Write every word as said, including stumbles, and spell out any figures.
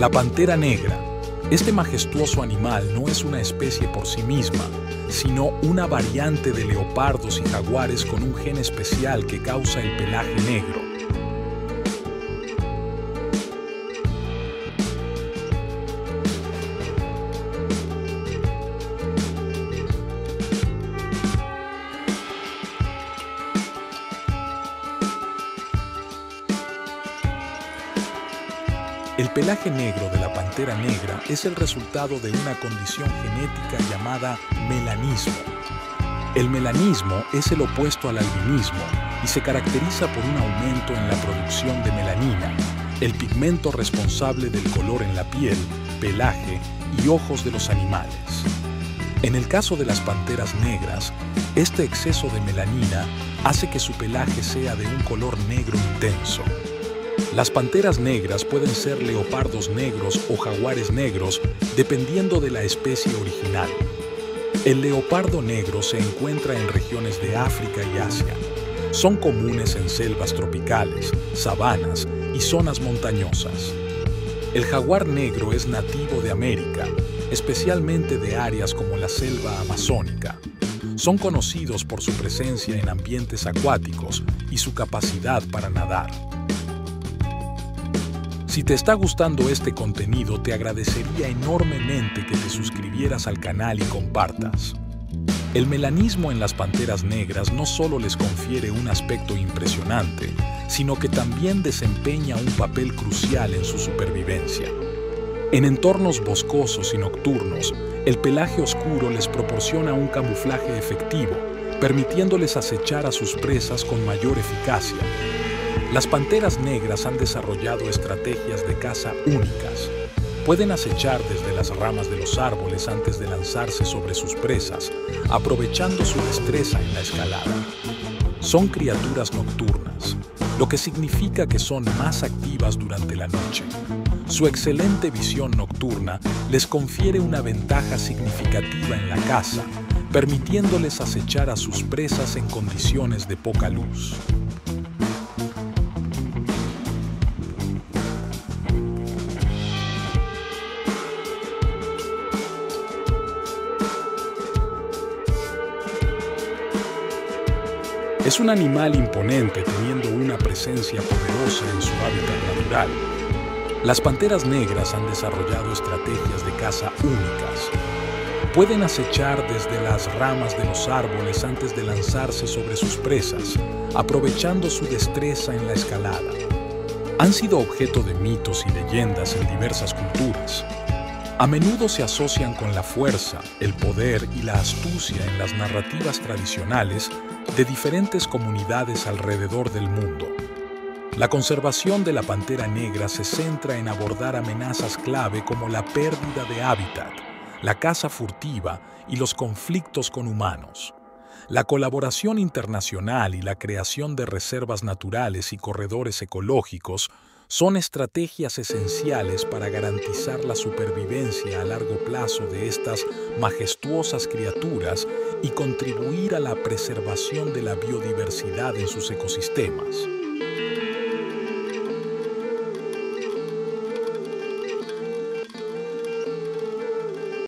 La pantera negra. Este majestuoso animal no es una especie por sí misma, sino una variante de leopardos y jaguares con un gen especial que causa el pelaje negro. El pelaje negro de la pantera negra es el resultado de una condición genética llamada melanismo. El melanismo es el opuesto al albinismo y se caracteriza por un aumento en la producción de melanina, el pigmento responsable del color en la piel, pelaje y ojos de los animales. En el caso de las panteras negras, este exceso de melanina hace que su pelaje sea de un color negro intenso. Las panteras negras pueden ser leopardos negros o jaguares negros, dependiendo de la especie original. El leopardo negro se encuentra en regiones de África y Asia. Son comunes en selvas tropicales, sabanas y zonas montañosas. El jaguar negro es nativo de América, especialmente de áreas como la selva amazónica. Son conocidos por su presencia en ambientes acuáticos y su capacidad para nadar. Si te está gustando este contenido, te agradecería enormemente que te suscribieras al canal y compartas. El melanismo en las panteras negras no solo les confiere un aspecto impresionante, sino que también desempeña un papel crucial en su supervivencia. En entornos boscosos y nocturnos, el pelaje oscuro les proporciona un camuflaje efectivo, permitiéndoles acechar a sus presas con mayor eficacia. Las panteras negras han desarrollado estrategias de caza únicas. Pueden acechar desde las ramas de los árboles antes de lanzarse sobre sus presas, aprovechando su destreza en la escalada. Son criaturas nocturnas, lo que significa que son más activas durante la noche. Su excelente visión nocturna les confiere una ventaja significativa en la caza, permitiéndoles acechar a sus presas en condiciones de poca luz. Es un animal imponente teniendo una presencia poderosa en su hábitat natural. Las panteras negras han desarrollado estrategias de caza únicas. Pueden acechar desde las ramas de los árboles antes de lanzarse sobre sus presas, aprovechando su destreza en la escalada. Han sido objeto de mitos y leyendas en diversas culturas. A menudo se asocian con la fuerza, el poder y la astucia en las narrativas tradicionales de diferentes comunidades alrededor del mundo. La conservación de la pantera negra se centra en abordar amenazas clave como la pérdida de hábitat, la caza furtiva y los conflictos con humanos. La colaboración internacional y la creación de reservas naturales y corredores ecológicos son estrategias esenciales para garantizar la supervivencia a largo plazo de estas majestuosas criaturas y contribuir a la preservación de la biodiversidad en sus ecosistemas.